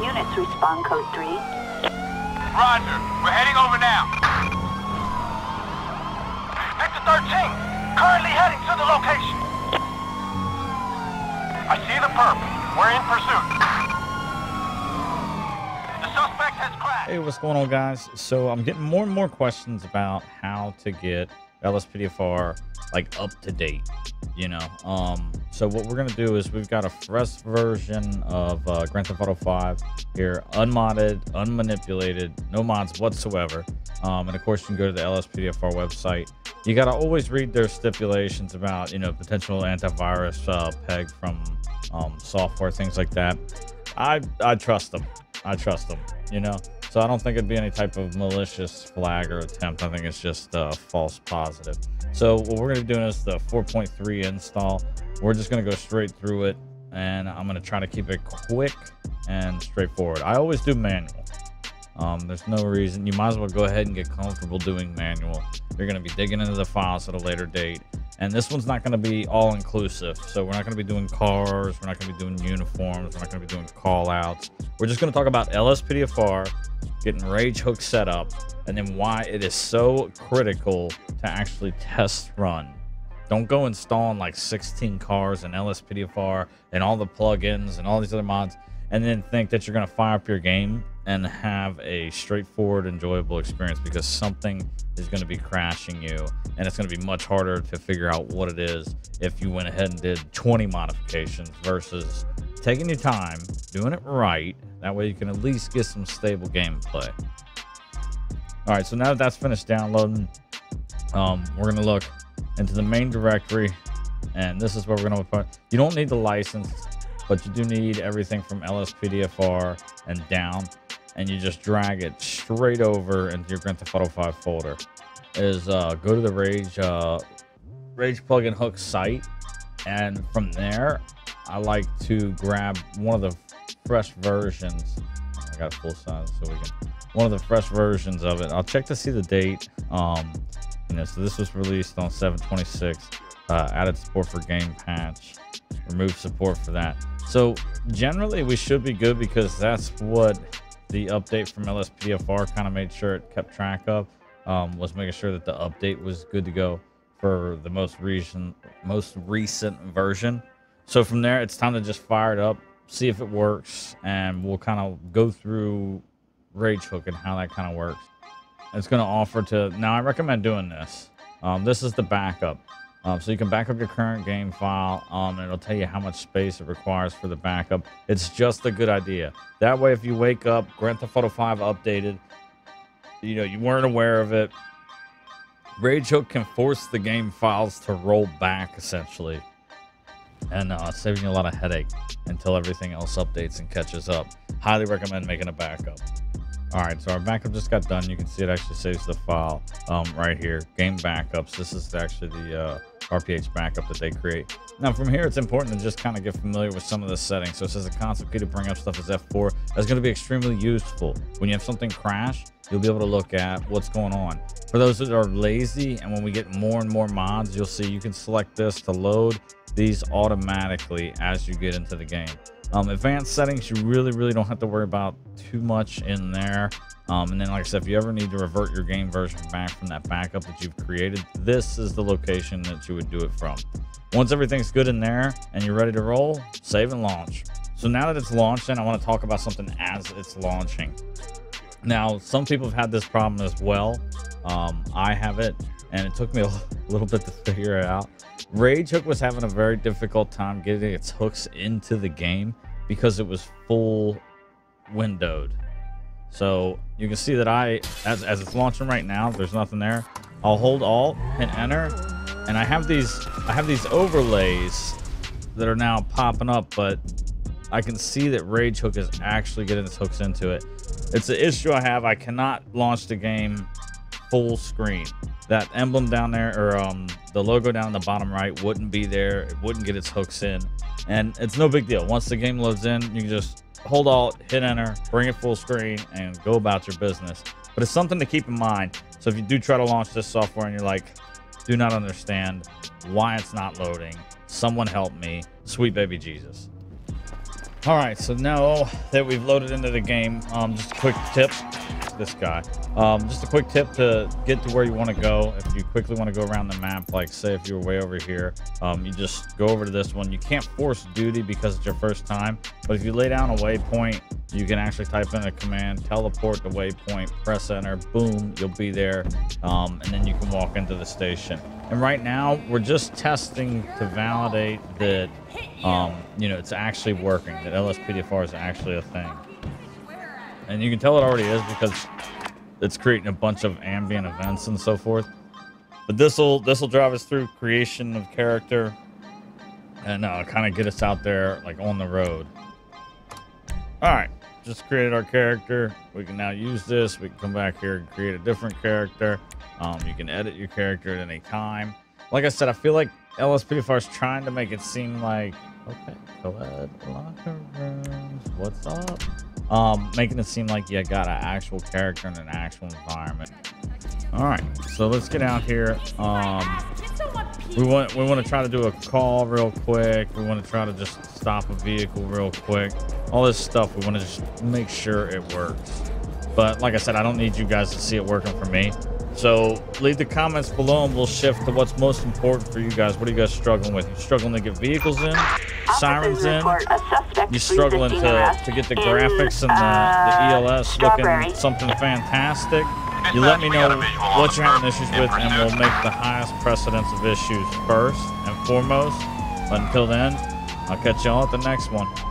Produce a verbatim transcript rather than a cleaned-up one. Units respond code three. Roger. We're heading over now. Victor thirteen. Currently heading to the location. I see the perp. We're in pursuit. The suspect has crashed. Hey, what's going on, guys? So I'm getting more and more questions about how to get L S P D F R like up to date, you know. Um so what we're gonna do is we've got a fresh version of uh Grand Theft Auto five here, unmodded, unmanipulated, no mods whatsoever. Um and of course you can go to the L S P D F R website. You gotta always read their stipulations about, you know, potential antivirus uh peg from um software, things like that. I i trust them i trust them, you know. So I don't think it'd be any type of malicious flag or attempt. I think it's just uh, false positive. So what we're going to be doing is the four point three install. We're just going to go straight through it, and I'm going to try to keep it quick and straightforward. I always do manual. Um, there's no reason. You might as well go ahead and get comfortable doing manual. You're going to be digging into the files at a later date. And this one's not going to be all inclusive. So we're not going to be doing cars. We're not going to be doing uniforms. We're not going to be doing call outs. We're just going to talk about L S P D F R, getting Rage Hook set up, and then why it is so critical to actually test run. Don't go installing like sixteen cars and L S P D F R and all the plugins and all these other mods, and then think that you're going to fire up your game and have a straightforward, enjoyable experience, because something is going to be crashing you, and it's going to be much harder to figure out what it is if you went ahead and did twenty modifications versus taking your time, doing it right. That way you can at least get some stable gameplay. All right, so now that that's finished downloading, um, we're gonna look into the main directory, and this is where we're gonna put, you don't need the license, but you do need everything from L S P D F R and down, and you just drag it straight over into your Grand Theft Auto five folder. Is uh, go to the Rage, uh, Rage Plugin Hook site, and from there, I like to grab one of the fresh versions. I got a full size, so we can, one of the fresh versions of it. I'll check to see the date. Um, you know, so this was released on seven twenty-six, uh, added support for game patch, removed support for that. So generally we should be good, because that's what the update from L S P D F R kind of made sure it kept track of, um, was making sure that the update was good to go for the most recent, most recent version. So from there, it's time to just fire it up, see if it works, and we'll kind of go through Rage Hook and how that kind of works. It's going to offer to, now I recommend doing this. Um, this is the backup. Um, so you can back up your current game file, um, and it'll tell you how much space it requires for the backup. It's just a good idea. That way, if you wake up, Grand Theft Auto five updated, you know, you weren't aware of it, Rage Hook can force the game files to roll back, essentially, and uh, saving you a lot of headache until everything else updates and catches up. Highly recommend making a backup. All right, so our backup just got done. You can see it actually saves the file um, right here. Game backups. This is actually the uh, R P H backup that they create. Now from here, it's important to just kind of get familiar with some of the settings. So it says the console key to bring up stuff is F four. That's going to be extremely useful. When you have something crash, you'll be able to look at what's going on. For those that are lazy, and when we get more and more mods, you'll see you can select this to load these automatically as you get into the game. Um, advanced settings, you really, really don't have to worry about too much in there. Um, and then, like I said, if you ever need to revert your game version back from that backup that you've created, this is the location that you would do it from. Once everything's good in there and you're ready to roll, save and launch. So now that it's launched, then I want to talk about something as it's launching. Now, some people have had this problem as well. Um, I have it, and it took me a little bit to figure it out. Rage Hook was having a very difficult time getting its hooks into the game because it was full windowed. So you can see that I, as, as it's launching right now, there's nothing there. I'll hold Alt and Enter, and I have these, I have these overlays that are now popping up, but I can see that Rage Hook is actually getting its hooks into it. It's an issue I have. I cannot launch the game full screen. That emblem down there, or um, the logo down in the bottom right, wouldn't be there. It wouldn't get its hooks in, and it's no big deal. Once the game loads in, you can just hold Alt, hit Enter, bring it full screen, and go about your business. But it's something to keep in mind. So if you do try to launch this software and you're like, do not understand why it's not loading, someone help me, sweet baby Jesus. All right, so now that we've loaded into the game, um, just a quick tip, this guy, um, just a quick tip to get to where you want to go. If you quickly want to go around the map, like say if you were way over here, um, you just go over to this one. You can't force duty because it's your first time, but if you lay down a waypoint, you can actually type in a command, teleport to waypoint, press enter, boom, you'll be there. Um, and then you can walk into the station. And right now we're just testing to validate that, um, you know, it's actually working, that L S P D F R is actually a thing. And you can tell it already is because it's creating a bunch of ambient events and so forth. But this'll, this'll drive us through creation of character and uh, kind of get us out there like on the road. All right. Just created our character. We can now use this. We can come back here and create a different character. Um, you can edit your character at any time. Like I said, I feel like L S P D F R is trying to make it seem like, okay, go ahead, locker rooms, what's up? Um, making it seem like you got an actual character in an actual environment. All right, so let's get out here. Um, we want we want to try to do a call real quick. We want to try to just stop a vehicle real quick. All this stuff, we want to just make sure it works. But like I said, I don't need you guys to see it working for me. So leave the comments below and we'll shift to what's most important for you guys. What are you guys struggling with? You're struggling to get vehicles in, sirens in. You're struggling to, to get the graphics and the, the E L S looking something fantastic. You let me know what you're having issues with and we'll make the highest precedence of issues first and foremost. But until then, I'll catch y'all at the next one.